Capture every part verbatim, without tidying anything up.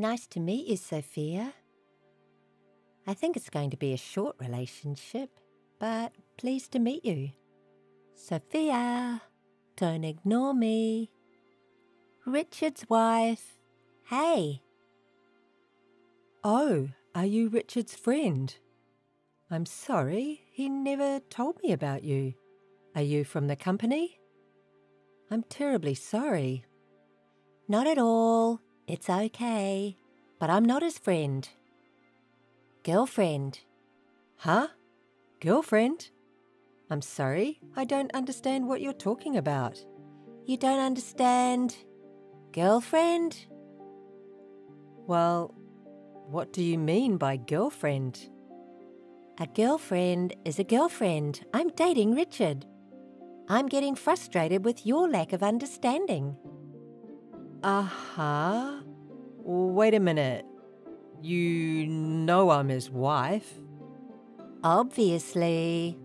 Nice to meet you, Sophia. I think it's going to be a short relationship, but pleased to meet you. Sophia, don't ignore me. Richard's wife. Hey. Oh, are you Richard's friend? I'm sorry, he never told me about you. Are you from the company? I'm terribly sorry. Not at all. It's okay. But I'm not his friend. Girlfriend. Huh? Girlfriend? I'm sorry, I don't understand what you're talking about. You don't understand? Girlfriend? Well, what do you mean by girlfriend? A girlfriend is a girlfriend. I'm dating Richard. I'm getting frustrated with your lack of understanding. Uh-huh. Wait a minute. You know I'm his wife. Obviously.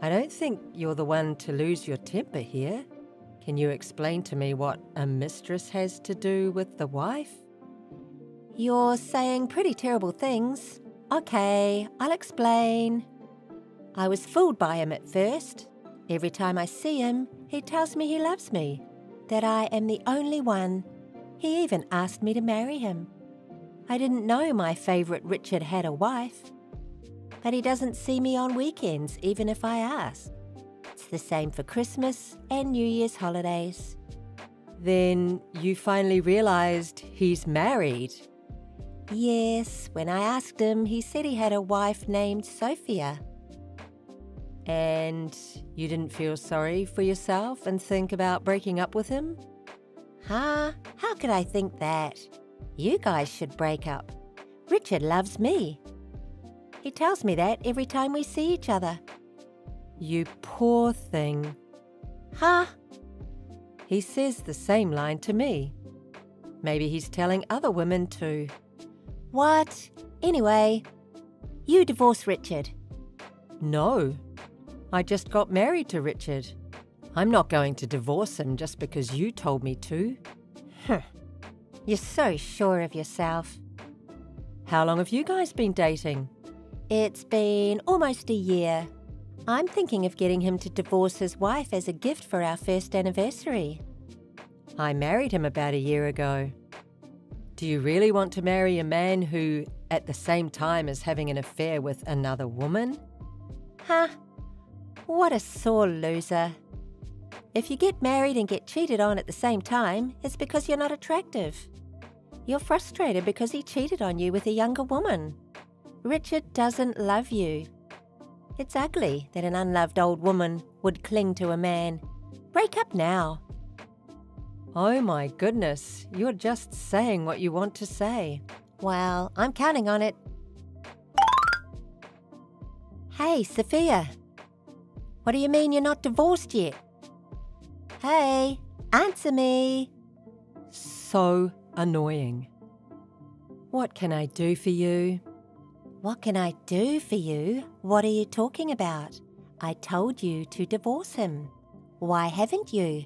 I don't think you're the one to lose your temper here. Can you explain to me what a mistress has to do with the wife? You're saying pretty terrible things. Okay, I'll explain. I was fooled by him at first. Every time I see him, he tells me he loves me, that I am the only one. He even asked me to marry him. I didn't know my favourite Richard had a wife. But he doesn't see me on weekends, even if I ask. It's the same for Christmas and New Year's holidays. Then you finally realised he's married. Yes, when I asked him, he said he had a wife named Sophia. And you didn't feel sorry for yourself and think about breaking up with him? Huh? How could I think that? You guys should break up. Richard loves me. He tells me that every time we see each other. You poor thing. Huh? He says the same line to me. Maybe he's telling other women too. What? Anyway, you divorce Richard. No. I just got married to Richard. I'm not going to divorce him just because you told me to. Huh. You're so sure of yourself. How long have you guys been dating? It's been almost a year. I'm thinking of getting him to divorce his wife as a gift for our first anniversary. I married him about a year ago. Do you really want to marry a man who, at the same time, is having an affair with another woman? Huh? What a sore loser. If you get married and get cheated on at the same time, it's because you're not attractive. You're frustrated because he cheated on you with a younger woman. Richard doesn't love you. It's ugly that an unloved old woman would cling to a man. Break up now. Oh my goodness, you're just saying what you want to say. Well, I'm counting on it. Hey, Sophia. What do you mean you're not divorced yet? Hey, answer me. So annoying. What can I do for you? What can I do for you? What are you talking about? I told you to divorce him. Why haven't you?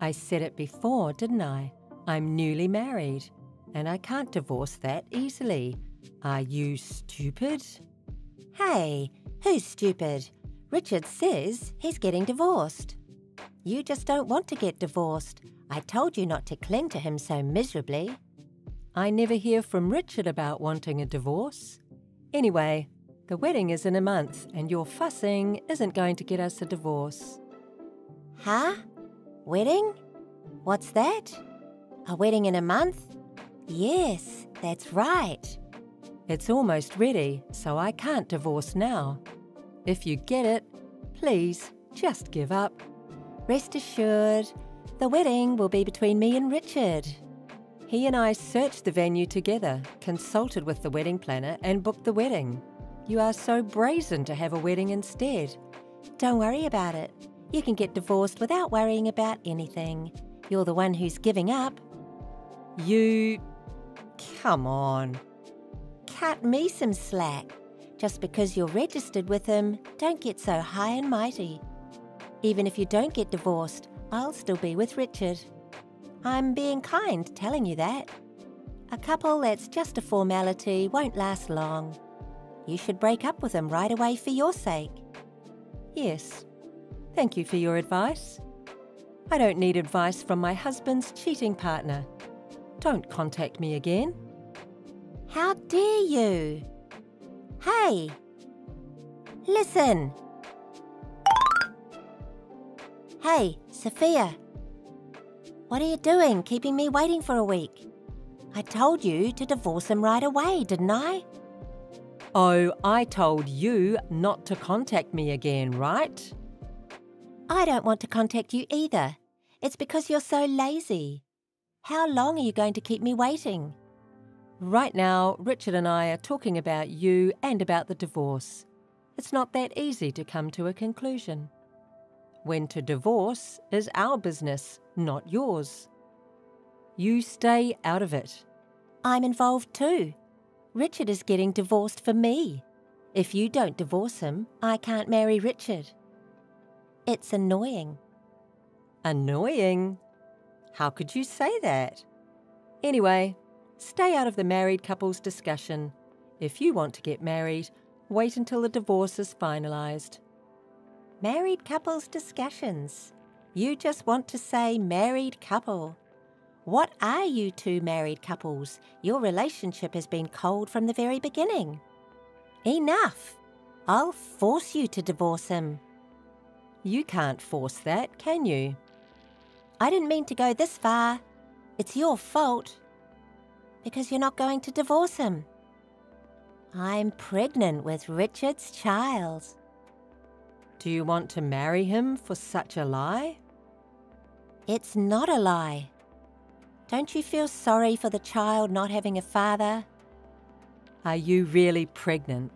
I said it before, didn't I? I'm newly married, and I can't divorce that easily. Are you stupid? Hey, who's stupid? Richard says he's getting divorced. You just don't want to get divorced. I told you not to cling to him so miserably. I never hear from Richard about wanting a divorce. Anyway, the wedding is in a month and your fussing isn't going to get us a divorce. Huh? Wedding? What's that? A wedding in a month? Yes, that's right. It's almost ready, so I can't divorce now. If you get it, please just give up. Rest assured, the wedding will be between me and Richard. He and I searched the venue together, consulted with the wedding planner and booked the wedding. You are so brazen to have a wedding instead. Don't worry about it. You can get divorced without worrying about anything. You're the one who's giving up. You... Come on. Cut me some slack. Just because you're registered with him, don't get so high and mighty. Even if you don't get divorced, I'll still be with Richard. I'm being kind telling you that. A couple that's just a formality won't last long. You should break up with them right away for your sake. Yes, thank you for your advice. I don't need advice from my husband's cheating partner. Don't contact me again. How dare you? Hey! Listen! Hey, Sophia! What are you doing, keeping me waiting for a week? I told you to divorce him right away, didn't I? Oh, I told you not to contact me again, right? I don't want to contact you either. It's because you're so lazy. How long are you going to keep me waiting? Right now, Richard and I are talking about you and about the divorce. It's not that easy to come to a conclusion. When to divorce is our business, not yours. You stay out of it. I'm involved too. Richard is getting divorced for me. If you don't divorce him, I can't marry Richard. It's annoying. Annoying? How could you say that? Anyway, stay out of the married couple's discussion. If you want to get married, wait until the divorce is finalised. Married couple's discussions. You just want to say married couple. What are you two married couples? Your relationship has been cold from the very beginning. Enough! I'll force you to divorce him. You can't force that, can you? I didn't mean to go this far. It's your fault. Because you're not going to divorce him. I'm pregnant with Richard's child. Do you want to marry him for such a lie? It's not a lie. Don't you feel sorry for the child not having a father? Are you really pregnant?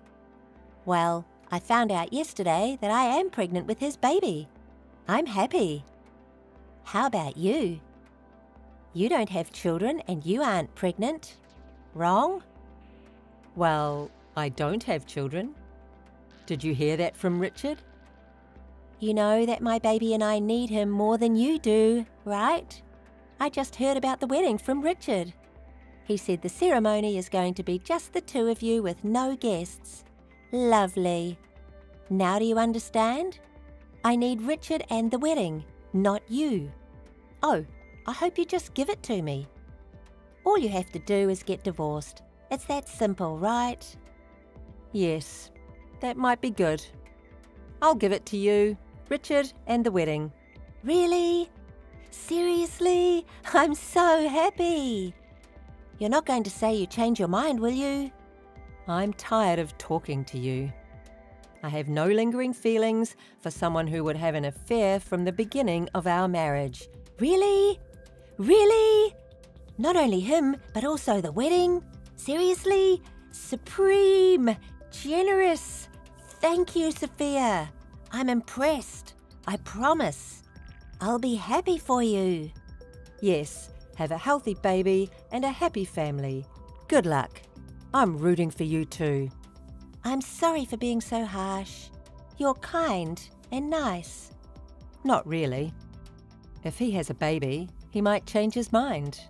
Well, I found out yesterday that I am pregnant with his baby. I'm happy. How about you? You don't have children and you aren't pregnant. Wrong? Well, I don't have children. Did you hear that from Richard? You know that my baby and I need him more than you do, right? I just heard about the wedding from Richard. He said the ceremony is going to be just the two of you with no guests. Lovely. Now do you understand? I need Richard and the wedding, not you. Oh, I hope you just give it to me. All you have to do is get divorced. It's that simple, right? Yes, that might be good. I'll give it to you, Richard and the wedding. Really? Seriously? I'm so happy. You're not going to say you change your mind, will you? I'm tired of talking to you. I have no lingering feelings for someone who would have an affair from the beginning of our marriage. Really? Really? Not only him, but also the wedding? Seriously? Supreme! Generous! Thank you, Sophia. I'm impressed. I promise. I'll be happy for you. Yes, have a healthy baby and a happy family. Good luck. I'm rooting for you too. I'm sorry for being so harsh. You're kind and nice. Not really. If he has a baby, he might change his mind.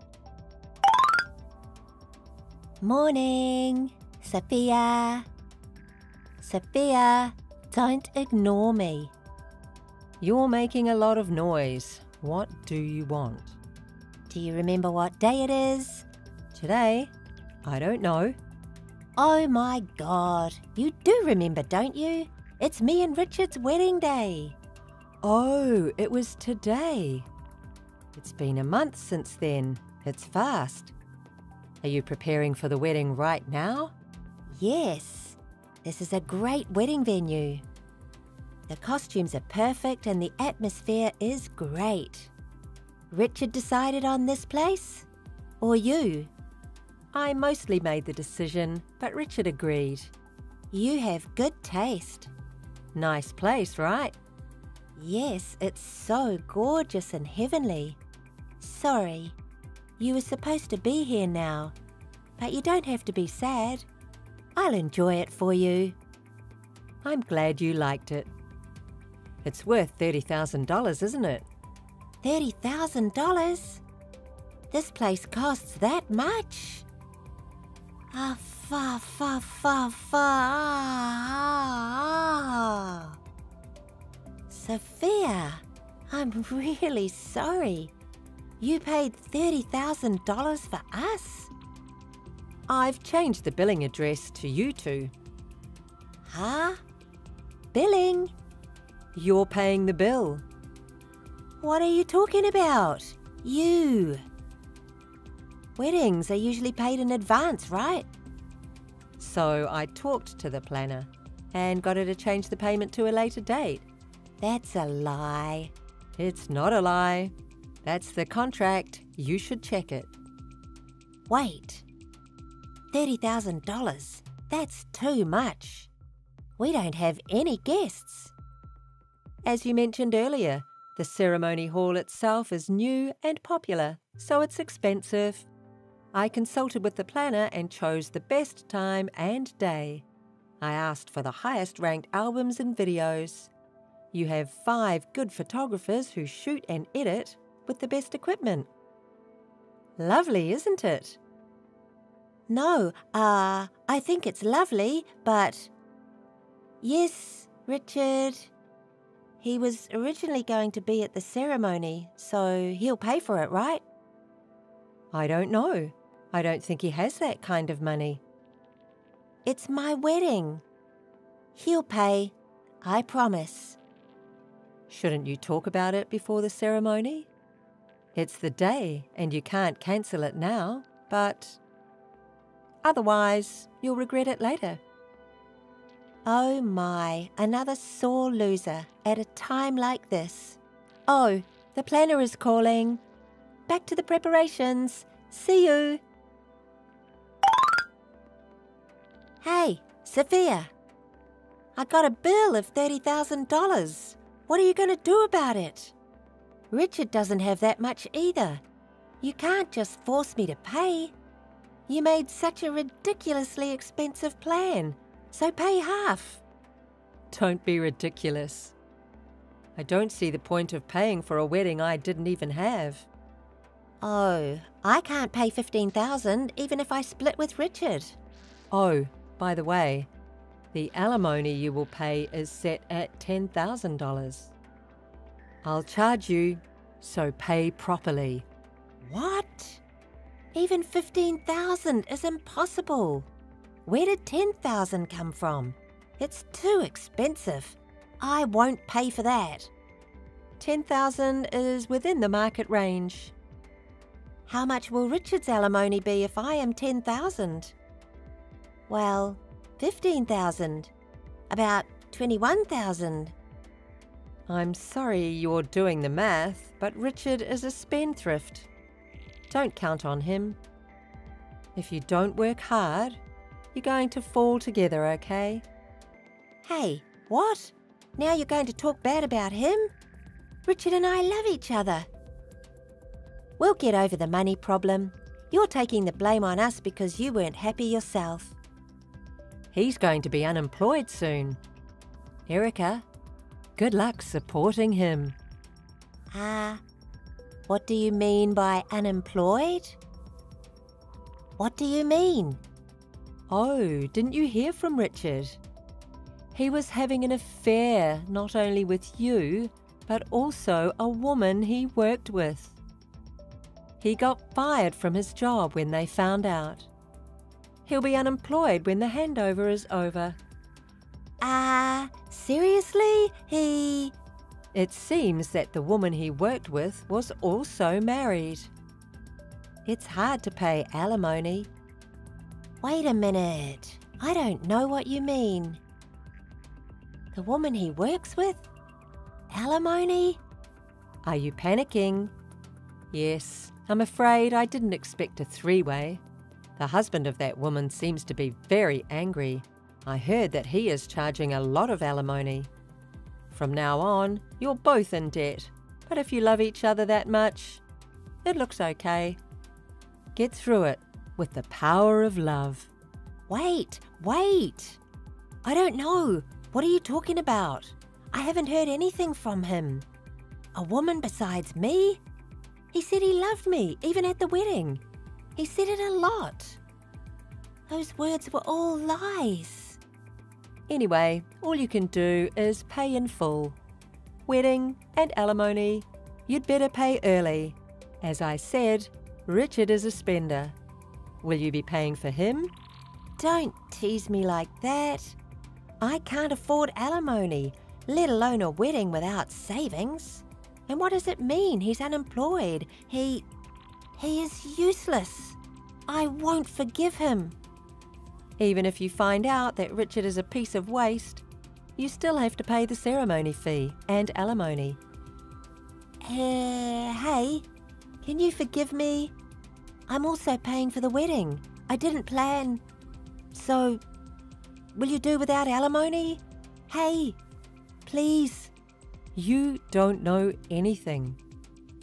Morning, Sophia. Sophia, don't ignore me. You're making a lot of noise. What do you want? Do you remember what day it is? Today? I don't know. Oh my God, you do remember, don't you? It's me and Richard's wedding day. Oh, it was today. It's been a month since then. It's fast. Are you preparing for the wedding right now? Yes. This is a great wedding venue. The costumes are perfect and the atmosphere is great. Richard decided on this place? Or you? I mostly made the decision, but Richard agreed. You have good taste. Nice place, right? Yes, it's so gorgeous and heavenly. Sorry, you were supposed to be here now, but you don't have to be sad. I'll enjoy it for you. I'm glad you liked it. It's worth thirty thousand dollars, isn't it? thirty thousand dollars? This place costs that much? Ah, fa, fa, fa, fa. Ah, ah. Sophia, I'm really sorry. You paid thirty thousand dollars for us? I've changed the billing address to you two. Huh? Billing? You're paying the bill. What are you talking about? You. Weddings are usually paid in advance, right? So I talked to the planner and got her to change the payment to a later date. That's a lie. It's not a lie. That's the contract. You should check it. Wait. thirty thousand dollars? That's too much. We don't have any guests. As you mentioned earlier, the ceremony hall itself is new and popular, so it's expensive. I consulted with the planner and chose the best time and day. I asked for the highest ranked albums and videos. You have five good photographers who shoot and edit with the best equipment. Lovely, isn't it? No, uh, I think it's lovely, but... Yes, Richard. He was originally going to be at the ceremony, so he'll pay for it, right? I don't know. I don't think he has that kind of money. It's my wedding. He'll pay, I promise. Shouldn't you talk about it before the ceremony? It's the day, and you can't cancel it now, but... Otherwise, you'll regret it later. Oh my, another sore loser at a time like this. Oh, the planner is calling. Back to the preparations. See you. Hey, Sophia. I got a bill of thirty thousand dollars. What are you going to do about it? Richard doesn't have that much either. You can't just force me to pay. You made such a ridiculously expensive plan, so pay half. Don't be ridiculous. I don't see the point of paying for a wedding I didn't even have. Oh, I can't pay fifteen thousand dollars even if I split with Richard. Oh, by the way, the alimony you will pay is set at ten thousand dollars. I'll charge you, so pay properly. What? Even fifteen thousand dollars is impossible. Where did ten thousand dollars come from? It's too expensive. I won't pay for that. ten thousand dollars is within the market range. How much will Richard's alimony be if I am ten thousand dollars? Well, fifteen thousand dollars. About twenty-one thousand dollars. I'm sorry you're doing the math, but Richard is a spendthrift. Don't count on him. If you don't work hard, you're going to fall together, okay? Hey, what? Now you're going to talk bad about him? Richard and I love each other. We'll get over the money problem. You're taking the blame on us because you weren't happy yourself. He's going to be unemployed soon. Erica, good luck supporting him. Ah... Uh, What do you mean by unemployed? What do you mean? Oh, didn't you hear from Richard? He was having an affair not only with you, but also a woman he worked with. He got fired from his job when they found out. He'll be unemployed when the handover is over. Ah, uh, seriously? He... It seems that the woman he worked with was also married. It's hard to pay alimony. Wait a minute. I don't know what you mean. The woman he works with? Alimony? Are you panicking? Yes, I'm afraid I didn't expect a three-way. The husband of that woman seems to be very angry. I heard that he is charging a lot of alimony. From now on, you're both in debt, but if you love each other that much, it looks okay. Get through it with the power of love. Wait, wait! I don't know. What are you talking about? I haven't heard anything from him. A woman besides me? He said he loved me, even at the wedding. He said it a lot. Those words were all lies. Anyway, all you can do is pay in full. Wedding and alimony, you'd better pay early. As I said, Richard is a spender. Will you be paying for him? Don't tease me like that. I can't afford alimony, let alone a wedding without savings. And what does it mean? He's unemployed. He... he is useless. I won't forgive him. Even if you find out that Richard is a piece of waste, you still have to pay the ceremony fee and alimony. Uh, hey, can you forgive me? I'm also paying for the wedding. I didn't plan. So, will you do without alimony? Hey, please. You don't know anything.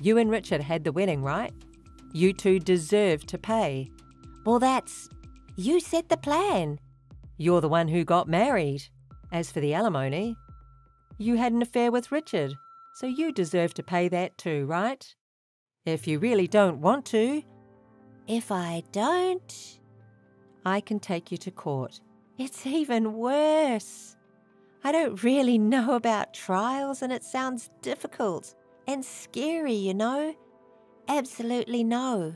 You and Richard had the wedding, right? You two deserve to pay. Well, that's... you set the plan. You're the one who got married. As for the alimony, you had an affair with Richard, so you deserve to pay that too, right? If you really don't want to... If I don't... I can take you to court. It's even worse. I don't really know about trials, and it sounds difficult and scary, you know? Absolutely no.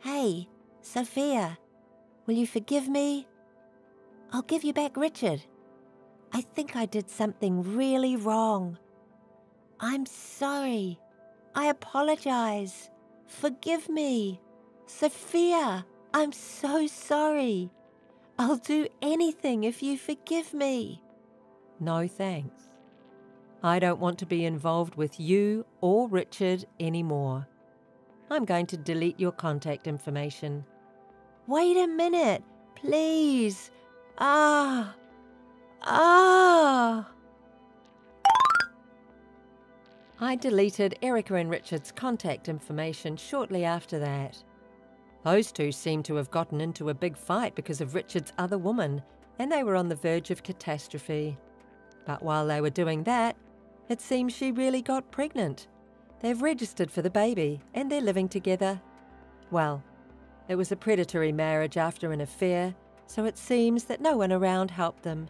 Hey, Sophia, will you forgive me? I'll give you back Richard. I think I did something really wrong. I'm sorry. I apologize. Forgive me. Sophia, I'm so sorry. I'll do anything if you forgive me. No thanks. I don't want to be involved with you or Richard anymore. I'm going to delete your contact information. Wait a minute, please. Ah... Ah! I deleted Erica and Richard's contact information shortly after that. Those two seemed to have gotten into a big fight because of Richard's other woman, and they were on the verge of catastrophe. But while they were doing that, it seems she really got pregnant. They've registered for the baby, and they're living together. Well, it was a predatory marriage after an affair, so it seems that no one around helped them.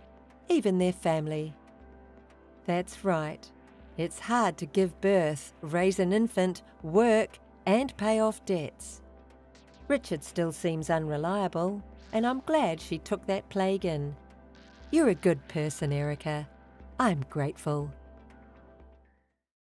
Even their family. That's right. It's hard to give birth, raise an infant, work, and pay off debts. Richard still seems unreliable, and I'm glad she took that plague in. You're a good person, Erica. I'm grateful.